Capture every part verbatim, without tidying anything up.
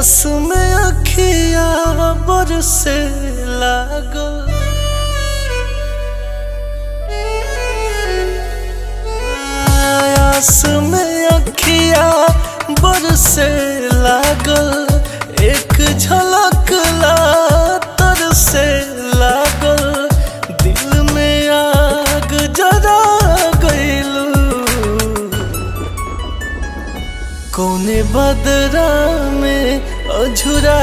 बस में अखिया बरसे लागल आस में अखिया बरसे लागल एक झलक ला तरसे लागल दिल में आग जरा गइलू कौने बदरा में अझुरा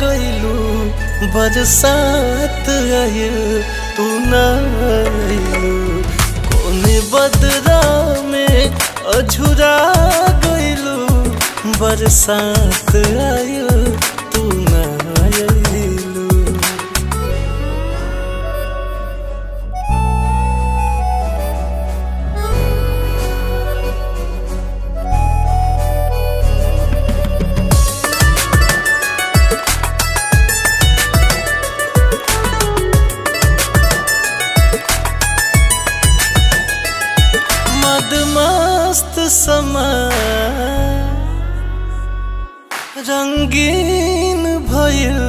गइलू बरसात आइल तू ना आइलू कौने बदरा में अझुरा गइलू बरसात आइल तू ना आइलू। मदमस्त समा रंगीन भइल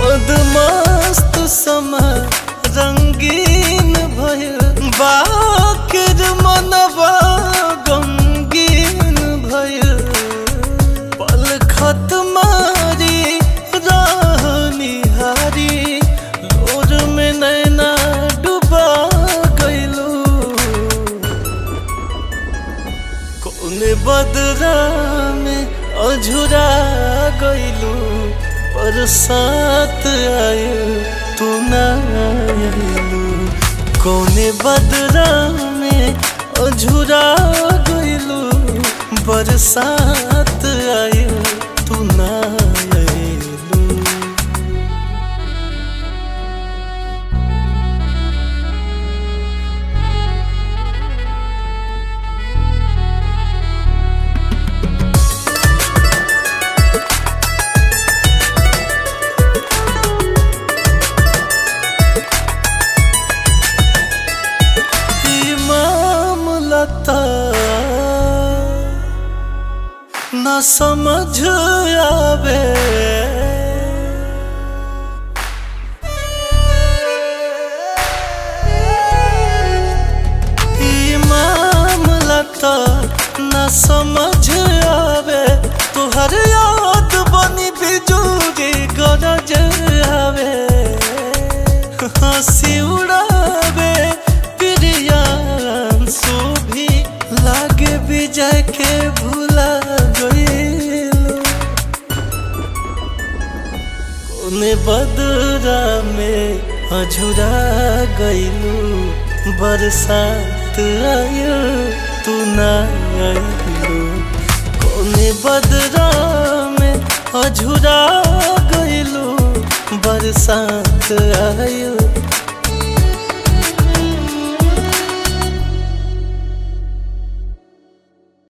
मदमस्त समा रंगीन भइल बाकिर मनवा गमगीन भइल पल खत्म बदरा में अझुरा गइलू बरसात आइल तू ना आइलू कौने बदरा में अझुरा गइलू बरसात आइल तू ना आइलू। ना समझ आवे ई मामला तो ना समझ आवे तुहर याद बनी बिजूरी गरज आवे हंसी उड़ावे प्रियान सो भी लागे विजय के भूला कौने बदरा में अझुरा गइलू बरसात आइल तू ना आइलू कौने बदरा में अझुरा गइलू बरसात आइल।